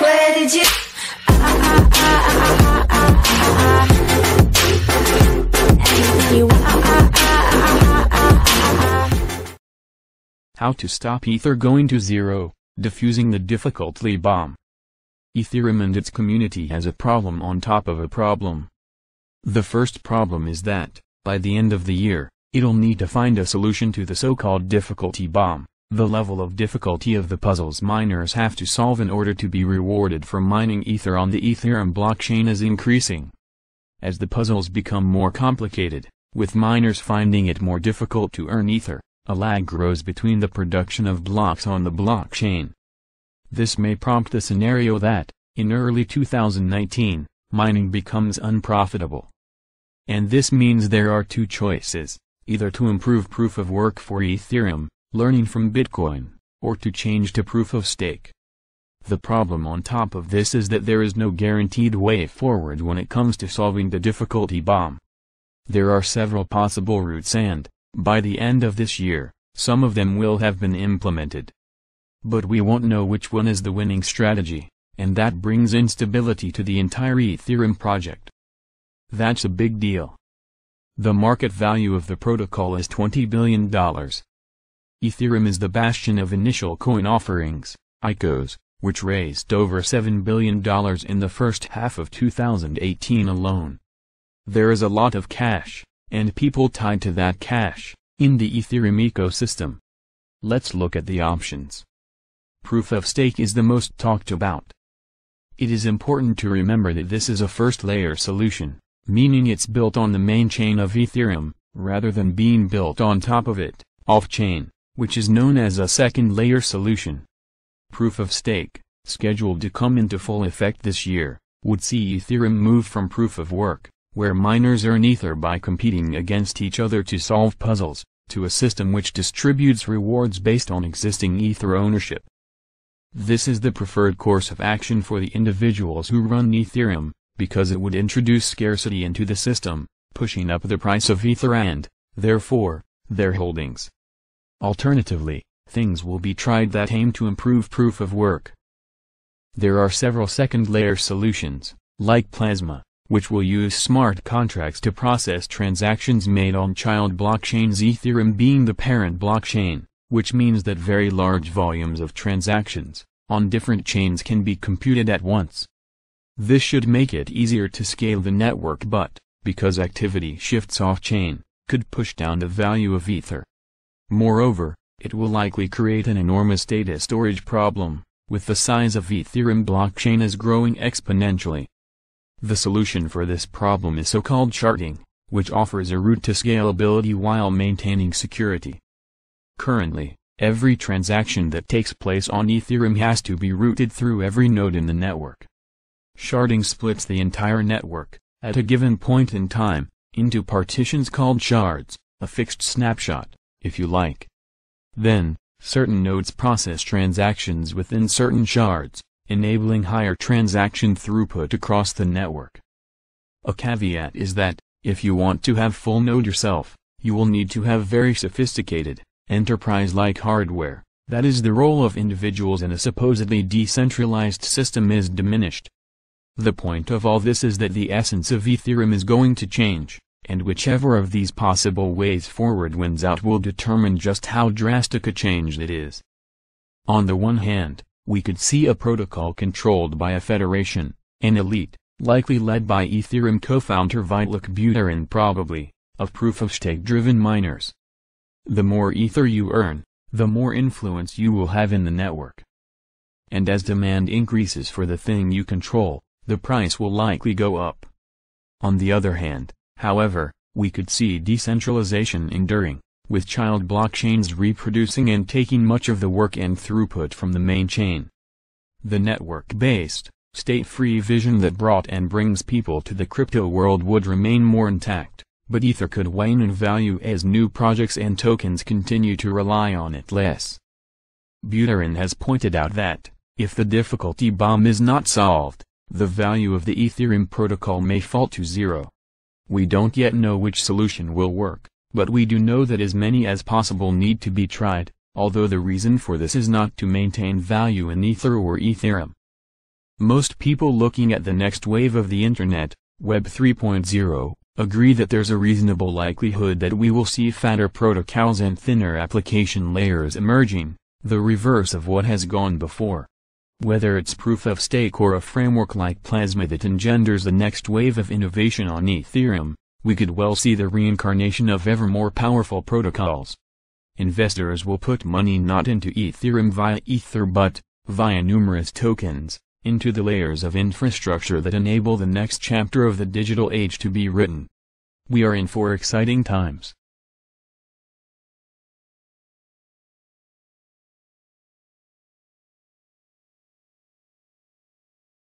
Where did you? How to stop Ether going to zero, defusing the difficulty bomb. Ethereum and its community has a problem on top of a problem. The first problem is that, by the end of the year, it'll need to find a solution to the so-called difficulty bomb, the level of difficulty of the puzzles miners have to solve in order to be rewarded for mining Ether on the Ethereum blockchain is increasing. As the puzzles become more complicated, with miners finding it more difficult to earn Ether, a lag grows between the production of blocks on the blockchain. This may prompt the scenario that, in early 2019, mining becomes unprofitable. And this means there are two choices, either to improve proof of work for Ethereum, learning from Bitcoin, or to change to proof of stake. The problem on top of this is that there is no guaranteed way forward when it comes to solving the difficulty bomb. There are several possible routes and, by the end of this year, some of them will have been implemented. But we won't know which one is the winning strategy, and that brings instability to the entire Ethereum project. That's a big deal. The market value of the protocol is $20 billion. Ethereum is the bastion of initial coin offerings, ICOs, which raised over $7 billion in the first half of 2018 alone. There is a lot of cash, and people tied to that cash, in the Ethereum ecosystem. Let's look at the options. Proof of stake is the most talked about. It is important to remember that this is a first-layer solution, meaning it's built on the main chain of Ethereum, rather than being built on top of it, off-chain, which is known as a second-layer solution. Proof of stake, scheduled to come into full effect this year, would see Ethereum move from proof of work, where miners earn Ether by competing against each other to solve puzzles, to a system which distributes rewards based on existing Ether ownership. This is the preferred course of action for the individuals who run Ethereum, because it would introduce scarcity into the system, pushing up the price of Ether and, therefore, their holdings. Alternatively, things will be tried that aim to improve proof of work. There are several second-layer solutions, like plasma, which will use smart contracts to process transactions made on child blockchains, Ethereum being the parent blockchain, which means that very large volumes of transactions, on different chains can be computed at once. This should make it easier to scale the network but, because activity shifts off-chain, could push down the value of Ether. Moreover, it will likely create an enormous data storage problem, with the size of Ethereum blockchain is growing exponentially. The solution for this problem is so-called sharding, which offers a route to scalability while maintaining security. Currently, every transaction that takes place on Ethereum has to be routed through every node in the network. Sharding splits the entire network, at a given point in time, into partitions called shards, a fixed snapshot, if you like. Then, certain nodes process transactions within certain shards, enabling higher transaction throughput across the network. A caveat is that, if you want to have full node yourself, you will need to have very sophisticated, enterprise-like hardware. That is, the role of individuals in a supposedly decentralized system is diminished. The point of all this is that the essence of Ethereum is going to change, and whichever of these possible ways forward wins out will determine just how drastic a change it is. On the one hand, we could see a protocol controlled by a federation, an elite, likely led by Ethereum co-founder Vitalik Buterin probably, of proof-of-stake-driven miners. The more Ether you earn, the more influence you will have in the network. And as demand increases for the thing you control, the price will likely go up. On the other hand, however, we could see decentralization enduring, with child blockchains reproducing and taking much of the work and throughput from the main chain. The network-based, state-free vision that brought and brings people to the crypto world would remain more intact, but Ether could wane in value as new projects and tokens continue to rely on it less. Buterin has pointed out that, if the difficulty bomb is not solved, the value of the Ethereum protocol may fall to zero. We don't yet know which solution will work, but we do know that as many as possible need to be tried, although the reason for this is not to maintain value in Ether or Ethereum. Most people looking at the next wave of the internet, Web 3.0, agree that there's a reasonable likelihood that we will see fatter protocols and thinner application layers emerging, the reverse of what has gone before. Whether it's proof of stake or a framework like Plasma that engenders the next wave of innovation on Ethereum, we could well see the reincarnation of ever more powerful protocols. Investors will put money not into Ethereum via Ether but, via numerous tokens, into the layers of infrastructure that enable the next chapter of the digital age to be written. We are in for exciting times.